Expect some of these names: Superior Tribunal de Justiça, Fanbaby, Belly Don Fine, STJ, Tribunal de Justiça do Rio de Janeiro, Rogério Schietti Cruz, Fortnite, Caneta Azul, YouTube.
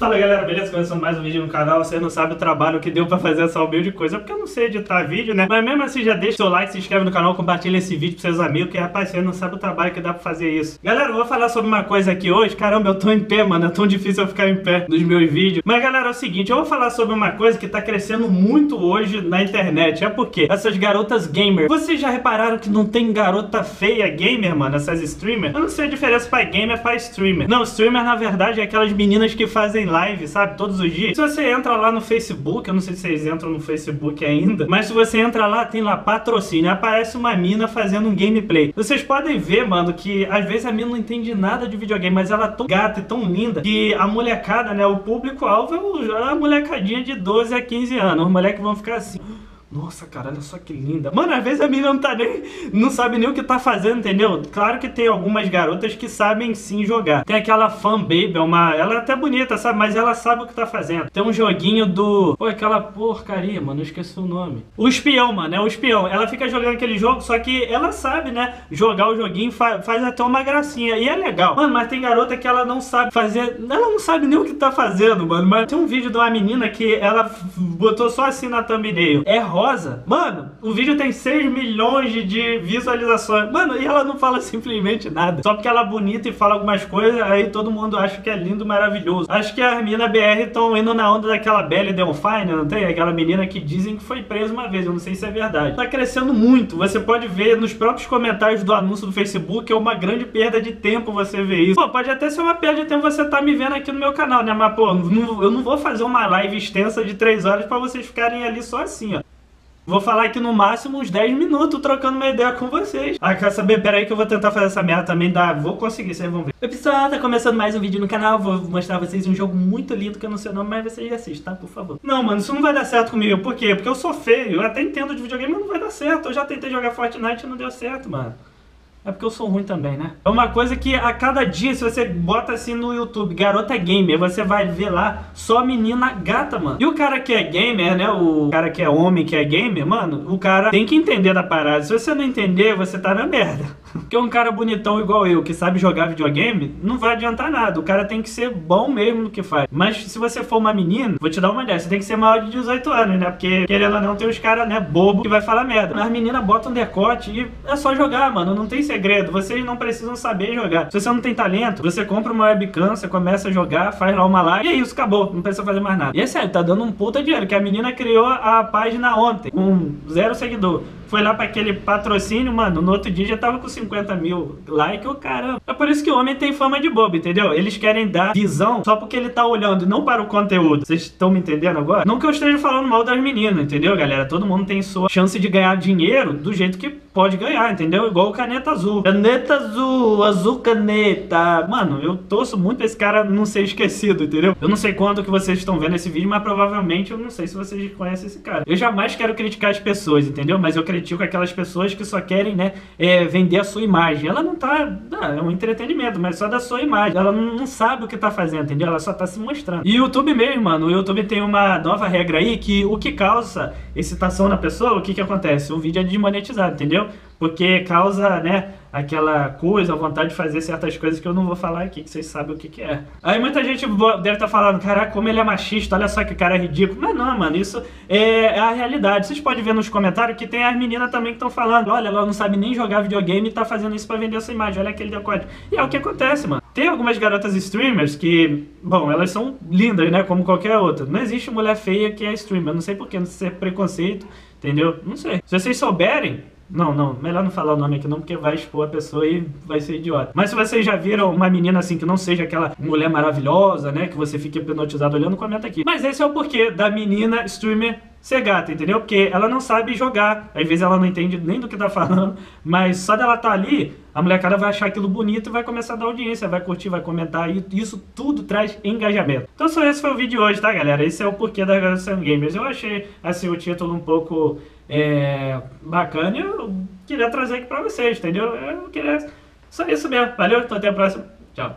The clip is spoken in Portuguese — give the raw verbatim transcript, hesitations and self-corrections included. Fala galera, beleza? Começando mais um vídeo no canal. Vocês não sabem o trabalho que deu pra fazer essa humilde coisa, porque eu não sei editar vídeo, né? Mas mesmo assim já deixa seu like, se inscreve no canal, compartilha esse vídeo pros seus amigos, que rapaz, vocês não sabem o trabalho que dá pra fazer isso. Galera, eu vou falar sobre uma coisa aqui hoje. Caramba, eu tô em pé, mano, é tão difícil eu ficar em pé nos meus vídeos. Mas galera, é o seguinte, eu vou falar sobre uma coisa que tá crescendo muito hoje na internet. É porque essas garotas gamer. Vocês já repararam que não tem garota feia gamer, mano? Essas streamers? Eu não sei a diferença pra gamer pra streamer. Não, streamer na verdade é aquelas meninas que fazem live, sabe? Todos os dias. Se você entra lá no Facebook, eu não sei se vocês entram no Facebook ainda, mas se você entra lá, tem lá patrocínio, aparece uma mina fazendo um gameplay. Vocês podem ver, mano, que às vezes a mina não entende nada de videogame, mas ela é tão gata e tão linda que a molecada, né, o público-alvo é a molecadinha de doze a quinze anos. Os moleques vão ficar assim... Nossa, cara, olha só que linda. Mano, às vezes a menina não tá nem... Não sabe nem o que tá fazendo, entendeu? Claro que tem algumas garotas que sabem sim jogar. Tem aquela Fanbaby, uma... Ela é até bonita, sabe? Mas ela sabe o que tá fazendo. Tem um joguinho do... Pô, aquela porcaria, mano. Eu esqueci o nome. O espião, mano. É o espião. Ela fica jogando aquele jogo, só que ela sabe, né? Jogar o joguinho fa... faz até uma gracinha. E é legal. Mano, mas tem garota que ela não sabe fazer... Ela não sabe nem o que tá fazendo, mano. Mas tem um vídeo de uma menina que ela botou só assim na thumbnail. É rosa. Mano, o vídeo tem seis milhões de visualizações. Mano, e ela não fala simplesmente nada. Só porque ela é bonita e fala algumas coisas, aí todo mundo acha que é lindo, maravilhoso. Acho que as meninas B R estão indo na onda daquela Belly Don Fine, não tem? Aquela menina que dizem que foi presa uma vez, eu não sei se é verdade. Tá crescendo muito, você pode ver nos próprios comentários do anúncio do Facebook, é uma grande perda de tempo você ver isso. Pô, pode até ser uma perda de tempo você tá me vendo aqui no meu canal, né? Mas, pô, não, eu não vou fazer uma live extensa de três horas pra vocês ficarem ali só assim, ó. Vou falar aqui no máximo uns dez minutos trocando uma ideia com vocês. Ah, quer saber? Pera aí que eu vou tentar fazer essa merda também. Dá, vou conseguir, vocês vão ver. Oi pessoal, tá começando mais um vídeo no canal. Vou mostrar pra vocês um jogo muito lindo que eu não sei o nome, mas vocês assistem, tá? Por favor. Não, mano, isso não vai dar certo comigo. Por quê? Porque eu sou feio. Eu até entendo de videogame, mas não vai dar certo. Eu já tentei jogar Fortnite e não deu certo, mano. É porque eu sou ruim também, né? É uma coisa que a cada dia, se você bota assim no YouTube, garota gamer, você vai ver lá só menina gata, mano. E o cara que é gamer, né? O cara que é homem, que é gamer, mano, o cara tem que entender da parada. Se você não entender, você tá na merda. Porque um cara bonitão igual eu, que sabe jogar videogame, não vai adiantar nada. O cara tem que ser bom mesmo no que faz. Mas se você for uma menina, vou te dar uma ideia, você tem que ser maior de dezoito anos, né? Porque, querendo ou não, tem os caras, né, bobo que vai falar merda. Mas as meninas botam decote e é só jogar, mano. Não tem segredo, vocês não precisam saber jogar. Se você não tem talento, você compra uma webcam, você começa a jogar, faz lá uma live e é isso, acabou, não precisa fazer mais nada. E é sério, tá dando um puta dinheiro, que a menina criou a página ontem, com zero seguidor. Foi lá pra aquele patrocínio, mano, no outro dia já tava com cinquenta mil likes, ô caramba. É por isso que o homem tem fama de bobo, entendeu? Eles querem dar visão só porque ele tá olhando, não para o conteúdo. Vocês estão me entendendo agora? Não que eu esteja falando mal das meninas, entendeu, galera? Todo mundo tem sua chance de ganhar dinheiro do jeito que pode ganhar, entendeu? Igual o Caneta Azul. Caneta Azul, Azul Caneta. Mano, eu torço muito pra esse cara não ser esquecido, entendeu? Eu não sei quando que vocês estão vendo esse vídeo, mas provavelmente eu não sei se vocês conhecem esse cara. Eu jamais quero criticar as pessoas, entendeu? Mas eu critico aquelas pessoas que só querem, né, é, vender a sua imagem. Ela não tá... É um entretenimento, mas só da sua imagem. Ela não sabe o que tá fazendo, entendeu? Ela só tá se mostrando. E o YouTube mesmo, mano. O YouTube tem uma nova regra aí que o que causa excitação na pessoa, o que que acontece? O vídeo é desmonetizado, entendeu? Porque causa, né, aquela coisa, a vontade de fazer certas coisas que eu não vou falar aqui, que vocês sabem o que que é. Aí muita gente deve estar falando, caraca, como ele é machista, olha só que cara é ridículo. Mas não, mano, isso é a realidade. Vocês podem ver nos comentários que tem as meninas também que estão falando, olha, ela não sabe nem jogar videogame e tá fazendo isso pra vender essa imagem, olha aquele decote. E é o que acontece, mano. Tem algumas garotas streamers que, bom, elas são lindas, né, como qualquer outra. Não existe mulher feia que é streamer, eu não sei porquê, não sei se é preconceito, entendeu? Não sei. Se vocês souberem... Não, não, melhor não falar o nome aqui não, porque vai expor a pessoa e vai ser idiota. Mas se vocês já viram uma menina assim, que não seja aquela mulher maravilhosa, né, que você fica hipnotizado olhando, comenta aqui. Mas esse é o porquê da menina streamer ser gata, entendeu? Porque ela não sabe jogar, às vezes ela não entende nem do que tá falando, mas só dela tá ali, a molecada vai achar aquilo bonito e vai começar a dar audiência, vai curtir, vai comentar, e isso tudo traz engajamento. Então só esse foi o vídeo de hoje, tá, galera? Esse é o porquê das garotas gamers. Eu achei, assim, o título um pouco é, bacana e eu queria trazer aqui pra vocês, entendeu? Eu queria... Só isso mesmo. Valeu, até a próxima. Tchau.